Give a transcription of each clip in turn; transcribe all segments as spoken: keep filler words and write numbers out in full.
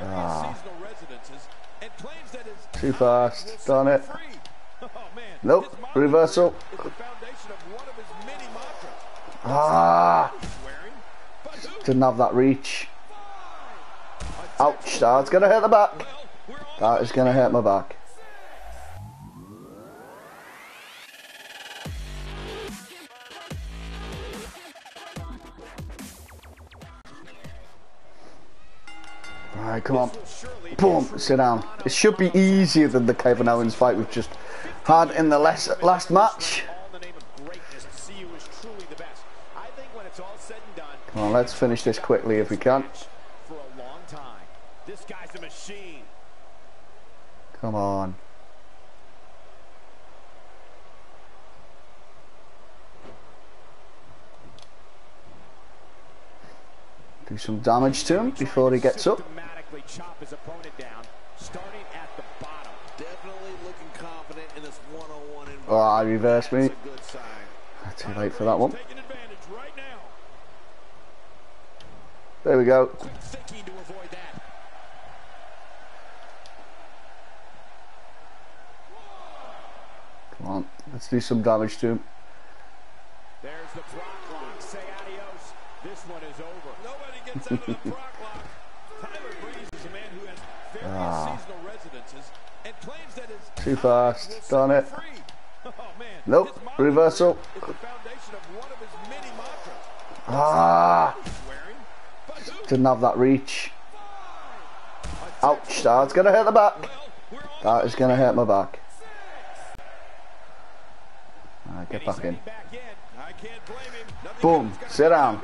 Ah. Too fast. Darn it. Nope. Reversal. Ah. Didn't have that reach. Ouch. That's going to hurt the back. That is going to hurt my back. Alright, come on. Boom, sit down. It should be easier than the Kevin Owens fight we've just had in the last, last match. Come on, let's finish this quickly if we can. Come on. Do some damage to him before he gets up. Chop his opponent down, starting at the bottom. Definitely looking confident in this one-on-one. Oh, I reversed me. Too late for that one. There we go. Come on, let's do some damage to him. There's the block lock. Say adios. This one is over. Nobody gets out of the block lock. Tyler Breeze is a man who has various ah. seasonal residences and claims that his too fast. Darn it. Oh, man. Nope. Reversal. Is the foundation of one of his many mantras. Ah. Didn't have that reach. Ouch. That's going to hurt the back. That is going to hurt my back. Alright, get back in. Boom. Sit down.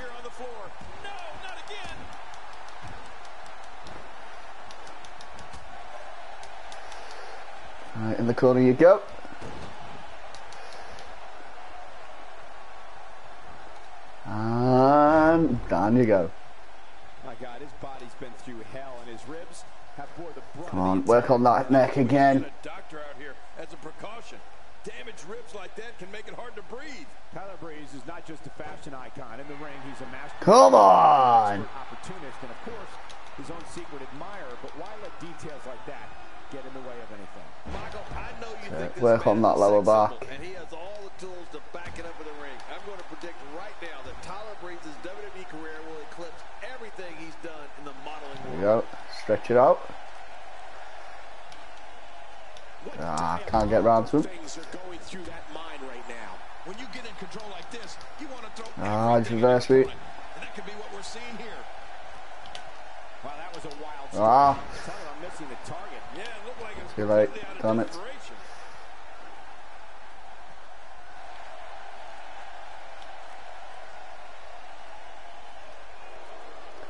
Right, in the corner you go. And down you go. My God, his body's been through hell and his ribs have poured the blood. Come on, work on that neck again. A doctor out here as a precaution. Damaged ribs like that can make it hard to breathe. Tyler Breeze is not just a fashion icon in the ring, he's a master. Come on. Opportunist and of course his own secret admirer, but why let details like that get in the way of anything? Michael, I know you okay, think work on that lower back. And he has all the tools to back it up in the ring. I'm going to predict right now that Tyler Breeze's W W E career will eclipse everything he's done in the modeling world. There you go. Stretch it out. Ah, can't get round to him. Ah, just reverse me. Ah. Too late, damn it.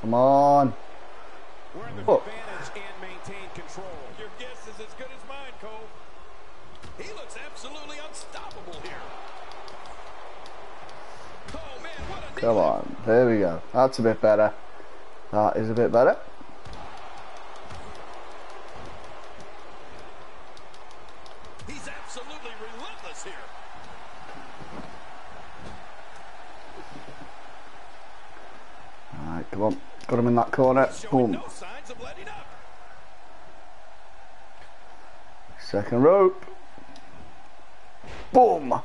Come on. We're in the advantage and maintain control. Your guess is as good as mine, Cole. He looks absolutely unstoppable here. Oh man, what a come on, there we go. That's a bit better. That is a bit better. Absolutely relentless here. All right, come on. Got him in that corner. Boom. No signs of letting up. Second rope. Boom.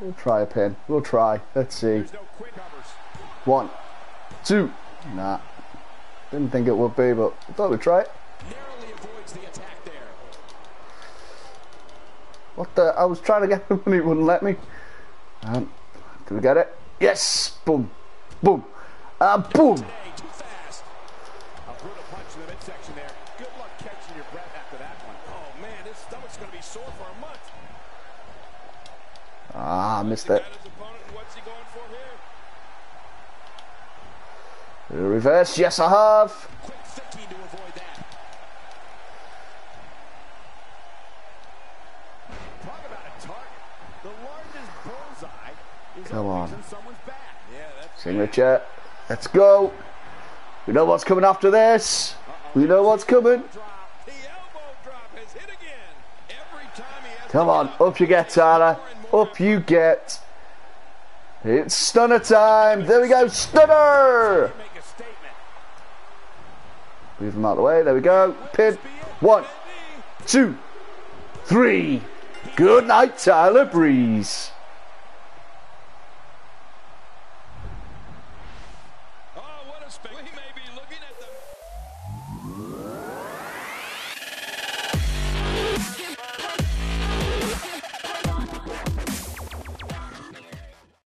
We'll try a pin. We'll try. Let's see. One, two. Nah. Didn't think it would be, but I thought we'd try it. Narrowly avoids the attack. What the? I was trying to get him and he wouldn't let me. Um, do we get it? Yes! Boom! Boom! Uh, boom! Ah, I missed it. Reverse. Yes, I have. Come on. Signature. Let's go. We know what's coming after this. We know what's coming. Come on. Up you get, Tyler. Up you get. It's stunner time. There we go. Stunner. Move them out of the way. There we go. Pin. One, two, three. Good night, Tyler Breeze. Oh, what a spectacle.